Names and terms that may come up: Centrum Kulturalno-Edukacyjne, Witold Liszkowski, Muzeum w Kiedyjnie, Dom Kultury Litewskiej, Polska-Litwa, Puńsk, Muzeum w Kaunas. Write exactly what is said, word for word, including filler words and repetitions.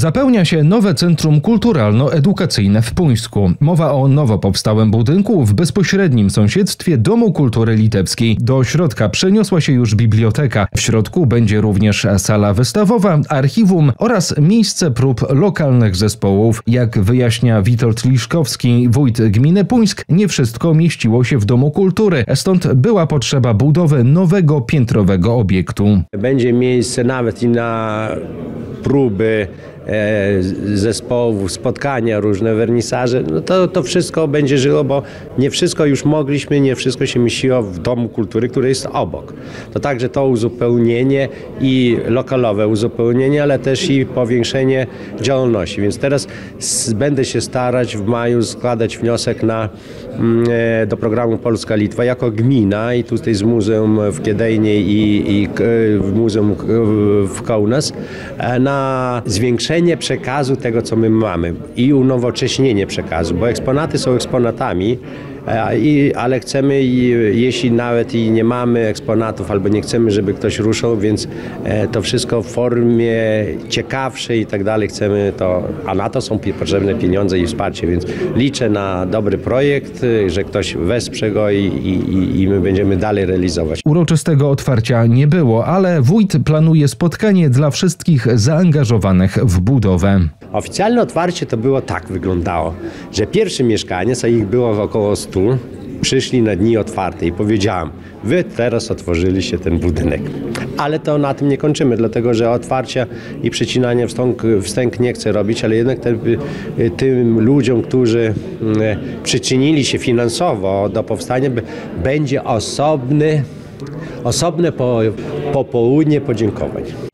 Zapełnia się nowe Centrum Kulturalno-Edukacyjne w Puńsku. Mowa o nowo powstałym budynku w bezpośrednim sąsiedztwie Domu Kultury Litewskiej. Do środka przeniosła się już biblioteka. W środku będzie również sala wystawowa, archiwum oraz miejsce prób lokalnych zespołów. Jak wyjaśnia Witold Liszkowski, wójt gminy Puńsk, nie wszystko mieściło się w Domu Kultury, stąd była potrzeba budowy nowego piętrowego obiektu. Będzie miejsce nawet i na próby zespołów, spotkania różne, wernisaże, no to, to wszystko będzie żyło, bo nie wszystko już mogliśmy, nie wszystko się mieściło w Domu Kultury, który jest obok. To także to uzupełnienie i lokalowe uzupełnienie, ale też i powiększenie działalności. Więc teraz będę się starać w maju składać wniosek na, do programu Polska-Litwa jako gmina i tutaj z Muzeum w Kiedyjnie i, i Muzeum w Kaunas na zwiększenie przekazu tego, co my mamy i unowocześnienie przekazu, bo eksponaty są eksponatami, ale chcemy, jeśli nawet i nie mamy eksponatów albo nie chcemy, żeby ktoś ruszał, więc to wszystko w formie ciekawszej i tak dalej chcemy to, a na to są potrzebne pieniądze i wsparcie, więc liczę na dobry projekt, że ktoś wesprze go i, i, i my będziemy dalej realizować. Uroczystego otwarcia nie było, ale wójt planuje spotkanie dla wszystkich zaangażowanych w budowę. Oficjalne otwarcie to było tak wyglądało, że pierwszy mieszkaniec, a ich było około stu, przyszli na dni otwarte i powiedziałam, wy teraz otworzyliście ten budynek. Ale to na tym nie kończymy, dlatego że otwarcia i przycinania wstąg, wstęg nie chcę robić, ale jednak te, tym ludziom, którzy przyczynili się finansowo do powstania, będzie osobny, osobne po, popołudnie podziękowań.